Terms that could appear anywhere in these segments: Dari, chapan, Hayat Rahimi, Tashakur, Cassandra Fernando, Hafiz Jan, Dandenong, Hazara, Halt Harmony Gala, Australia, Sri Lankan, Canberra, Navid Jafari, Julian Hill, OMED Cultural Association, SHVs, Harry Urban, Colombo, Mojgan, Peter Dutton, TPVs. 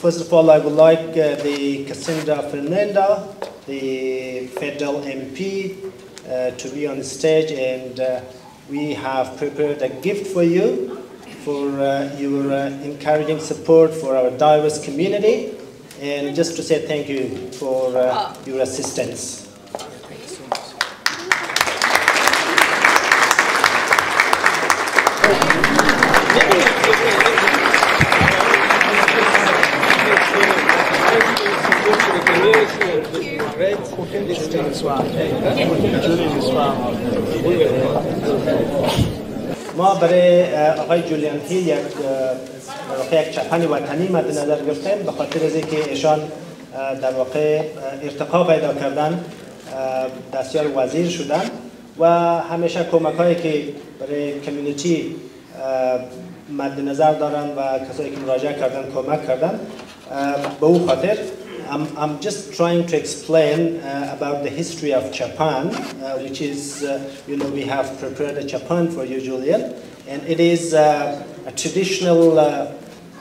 First of all, I would like the Cassandra Fernando, the federal MP, to be on the stage, and we have prepared a gift for you for your encouraging support for our diverse community, and just to say thank you for your assistance. ما برای آقای جولیان هیل یک چپن وطنی مد نظر گرفتیم به خاطر از اینکه ایشان در واقع ارتقا پیدا کردن دستیار وزیر شدن و همیشه کمک هایی که برای کمیونیتی مد نظر دارن و کسایی که مراجعه کردن کمک کردن به او خاطر I'm just trying to explain about the history of chapan, which is, you know, we have prepared a chapan for you, Julian, and it is a traditional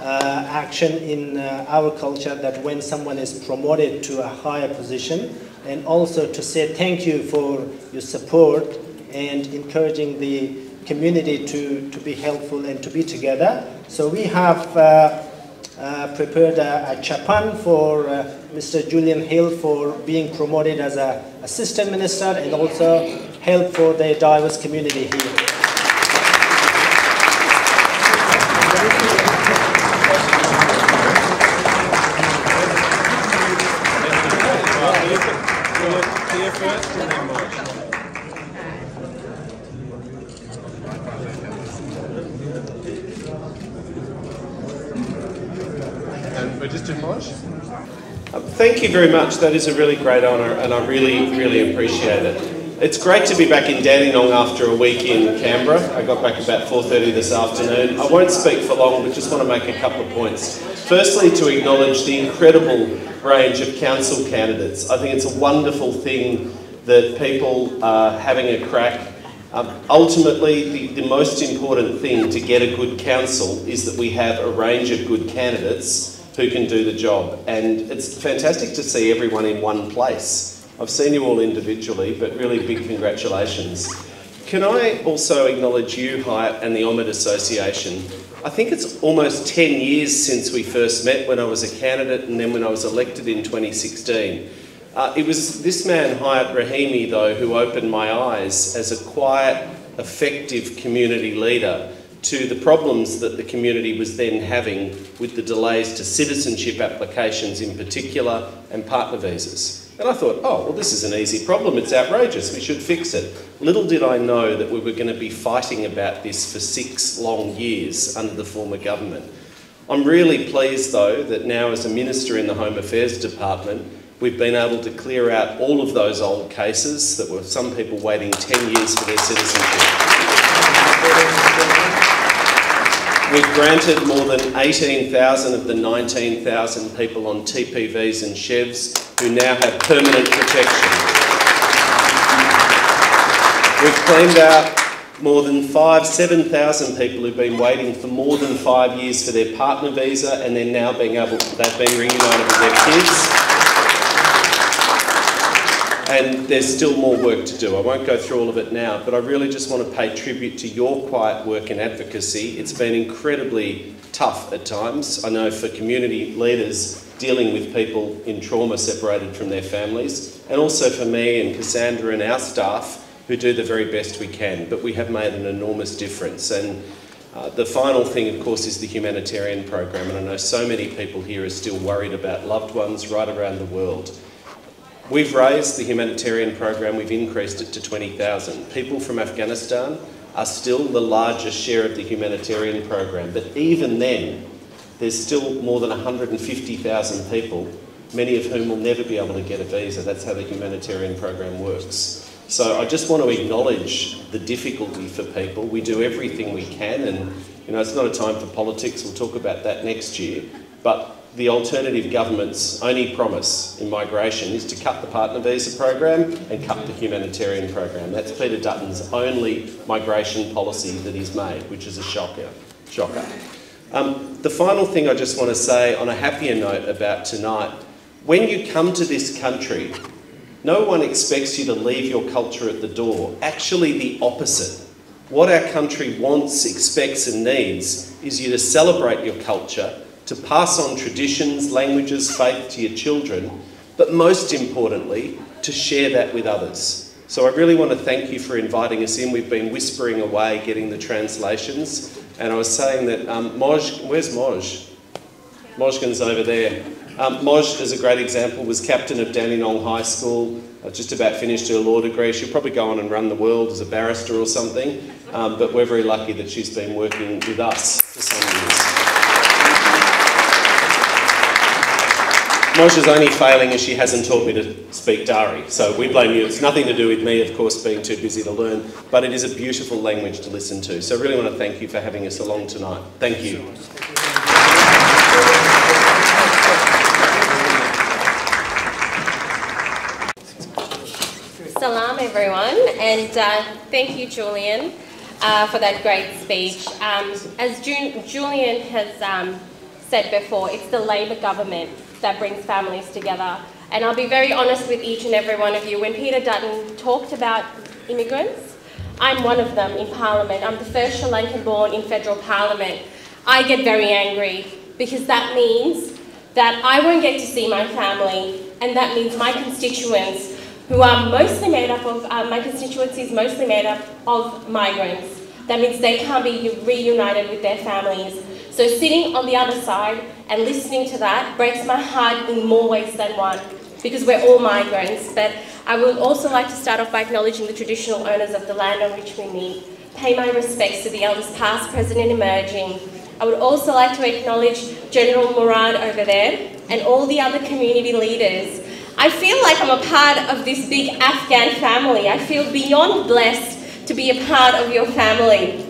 action in our culture that when someone is promoted to a higher position, and also to say thank you for your support and encouraging the community to be helpful and to be together. So we have prepared a chapan for Mr. Julian Hill for being promoted as an assistant minister and also help for the diverse community here. Thank you very much. That is a really great honour and I really, really appreciate it. It's great to be back in Dandenong after a week in Canberra. I got back about 4:30 this afternoon. I won't speak for long, but just want to make a couple of points. Firstly, to acknowledge the incredible range of council candidates. I think it's a wonderful thing that people are having a crack. Ultimately, the most important thing to get a good council is that we have a range of good candidates who can do the job, and it's fantastic to see everyone in one place. I've seen you all individually, but really big congratulations. Can I also acknowledge you, Hayat, and the OMED Association? I think it's almost 10 years since we first met when I was a candidate and then when I was elected in 2016. It was this man, Hayat Rahimi, though, who opened my eyes as a quiet, effective community leader to the problems that the community was then having with the delays to citizenship applications in particular and partner visas. And I thought, oh, well, this is an easy problem, it's outrageous, we should fix it. Little did I know that we were going to be fighting about this for 6 long years under the former government. I'm really pleased, though, that now as a minister in the Home Affairs Department, we've been able to clear out all of those old cases that were some people waiting 10 years for their citizenship. We've granted more than 18,000 of the 19,000 people on TPVs and SHVs who now have permanent protection. We've cleaned out more than 7,000 people who've been waiting for more than 5 years for their partner visa, and they're now being able, they've been reunited with their kids. And there's still more work to do. I won't go through all of it now, but I really just want to pay tribute to your quiet work and advocacy. It's been incredibly tough at times, I know, for community leaders dealing with people in trauma separated from their families, and also for me and Cassandra and our staff who do the very best we can, but we have made an enormous difference. And the final thing, of course, is the humanitarian program, and I know so many people here are still worried about loved ones right around the world. We've raised the humanitarian program, we've increased it to 20,000. People from Afghanistan are still the largest share of the humanitarian program, but even then, there's still more than 150,000 people, many of whom will never be able to get a visa. That's how the humanitarian program works. So I just want to acknowledge the difficulty for people. We do everything we can, and you know, it's not a time for politics, we'll talk about that next year, but the alternative government's only promise in migration is to cut the partner visa program and cut the humanitarian program. That's Peter Dutton's only migration policy that he's made, which is a shocker. The final thing I just want to say on a happier note about tonight, when you come to this country, no one expects you to leave your culture at the door. Actually, the opposite. What our country wants, expects and needs is you to celebrate your culture, to pass on traditions, languages, faith to your children, but most importantly, to share that with others. So I really want to thank you for inviting us in. We've been whispering away, getting the translations. And I was saying that Mojgan, where's Moj? Mojgan's over there. Moj, as a great example, was captain of Dandenong High School. Just about finished her law degree. She'll probably go on and run the world as a barrister or something. But we're very lucky that she's been working with us for some years. Moj is only failing as she hasn't taught me to speak Dari, so we blame you. It's nothing to do with me, of course, being too busy to learn, but it is a beautiful language to listen to. So I really want to thank you for having us along tonight. Thank you. Salam, everyone, and thank you, Julian, for that great speech. As Julian has said before, it's the Labor government that brings families together. And I'll be very honest with each and every one of you. When Peter Dutton talked about immigrants, I'm one of them in Parliament. I'm the first Sri Lankan born in federal Parliament. I get very angry because that means that I won't get to see my family, and that means my constituents, who are mostly made up of, my constituency is mostly made up of migrants. That means they can't be reunited with their families. So sitting on the other side and listening to that breaks my heart in more ways than one, because we're all migrants. But I would also like to start off by acknowledging the traditional owners of the land on which we meet, pay my respects to the elders past, present and emerging. I would also like to acknowledge General Murad over there and all the other community leaders. I feel like I'm a part of this big Afghan family. I feel beyond blessed to be a part of your family.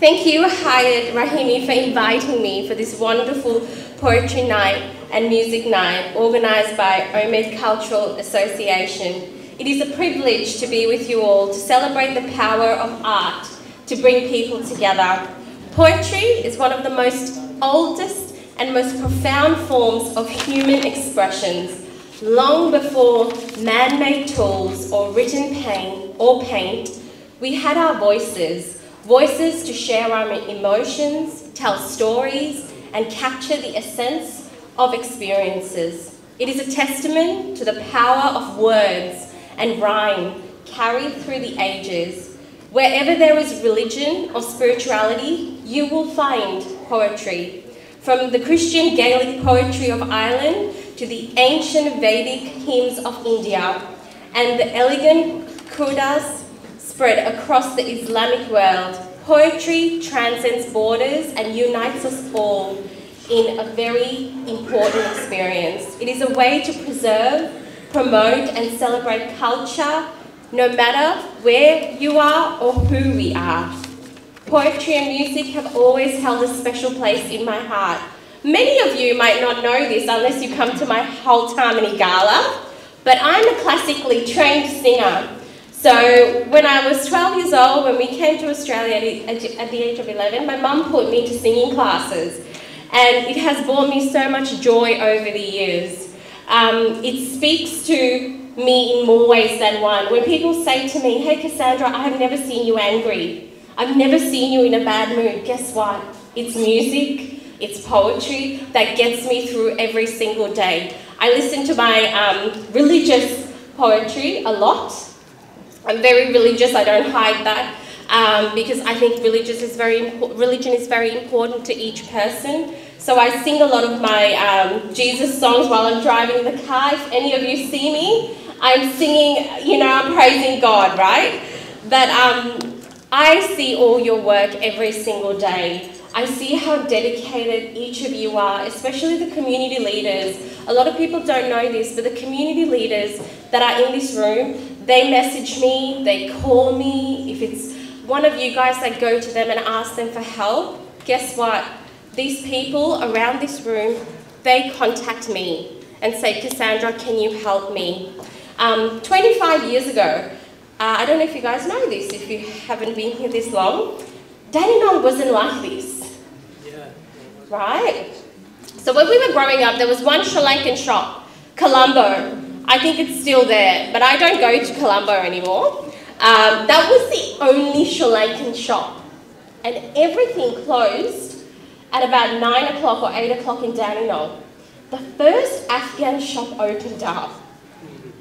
Thank you, Hayat Rahimi, for inviting me for this wonderful poetry night and music night organised by OMED Cultural Association. It is a privilege to be with you all to celebrate the power of art to bring people together. Poetry is one of the most oldest and most profound forms of human expressions, long before man-made tools or written paint. We had our voices to share our emotions, tell stories, and capture the essence of experiences. It is a testament to the power of words and rhyme carried through the ages. Wherever there is religion or spirituality, you will find poetry. From the Christian Gaelic poetry of Ireland to the ancient Vedic hymns of India and the elegant Qurdas spread across the Islamic world, poetry transcends borders and unites us all in a very important experience. It is a way to preserve, promote and celebrate culture, no matter where you are or who we are. Poetry and music have always held a special place in my heart. Many of you might not know this unless you come to my Halt Harmony Gala, but I'm a classically trained singer. So when I was 12 years old, when we came to Australia at the age of 11, my mum put me to singing classes, and it has brought me so much joy over the years. It speaks to me in more ways than one. When people say to me, "Hey Cassandra, I have never seen you angry. I've never seen you in a bad mood." Guess what? It's music, it's poetry that gets me through every single day. I listen to my religious poetry a lot. I'm very religious, I don't hide that, because I think religion is very important to each person. So I sing a lot of my Jesus songs while I'm driving the car. If any of you see me, I'm singing, you know, I'm praising God, right? But I see all your work every single day. I see how dedicated each of you are, especially the community leaders. A lot of people don't know this, but the community leaders that are in this room, they message me, they call me. If it's one of you guys, I go to them and ask them for help. Guess what? These people around this room, they contact me and say, "Cassandra, can you help me?" 25 years ago, I don't know if you guys know this, if you haven't been here this long, Dandenong wasn't like this. Yeah. right? So when we were growing up, there was one Sri Lankan shop, Colombo. I think it's still there, but I don't go to Colombo anymore. That was the only Sri Lankan shop. And everything closed at about 9 o'clock or 8 o'clock in Dandenong. The first Afghan shop opened up,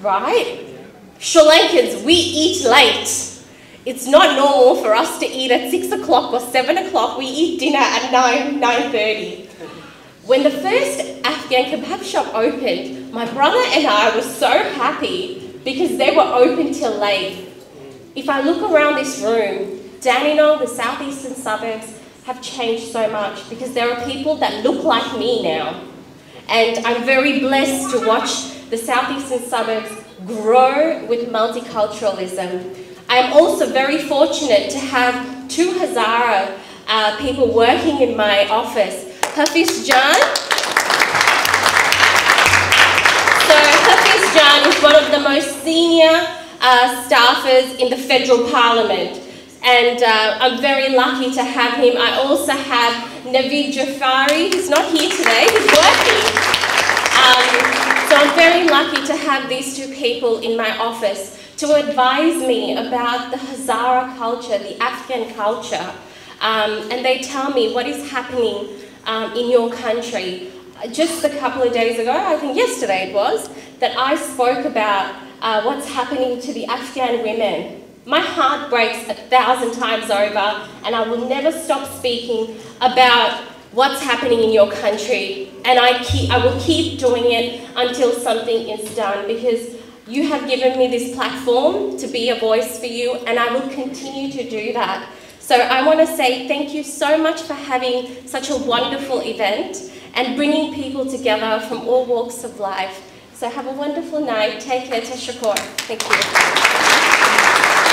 right? Sri Lankans, we eat late. It's not normal for us to eat at 6 o'clock or 7 o'clock. We eat dinner at 9:30. When the first Afghan kebab shop opened, my brother and I were so happy because they were open till late. If I look around this room, Dandenong, the southeastern suburbs, have changed so much because there are people that look like me now. And I'm very blessed to watch the southeastern suburbs grow with multiculturalism. I'm also very fortunate to have two Hazara people working in my office. Hafiz Jan. So Hafiz Jan is one of the most senior staffers in the federal parliament. And I'm very lucky to have him. I also have Navid Jafari, who's not here today, he's working. So I'm very lucky to have these two people in my office to advise me about the Hazara culture, the Afghan culture. And they tell me what is happening in your country. Just a couple of days ago, I think yesterday it was, that I spoke about what's happening to the Afghan women. My heart breaks 1,000 times over, and I will never stop speaking about what's happening in your country. And I will keep doing it until something is done, because you have given me this platform to be a voice for you, and I will continue to do that. So I want to say thank you so much for having such a wonderful event and bringing people together from all walks of life. So have a wonderful night. Take care. Tashakur. Thank you.